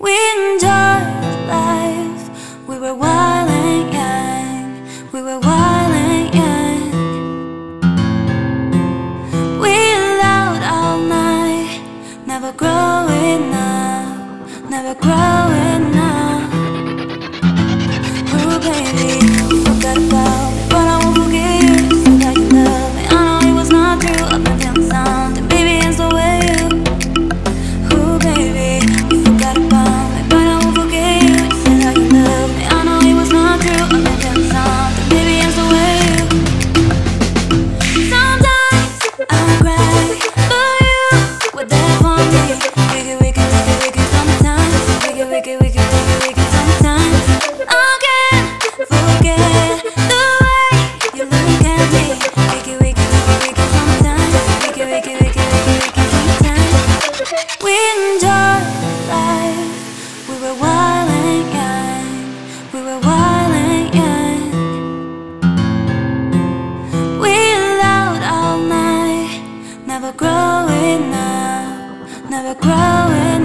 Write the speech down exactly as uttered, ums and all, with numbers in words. We enjoyed life. We were wild and young. We were wild and young. We loved all night. Never growing up. Never growing up. Oh baby, forgot about it, but I won't forget you. Said that you love me. I know it was not true. I've been feeling something. Growing up, never growing up.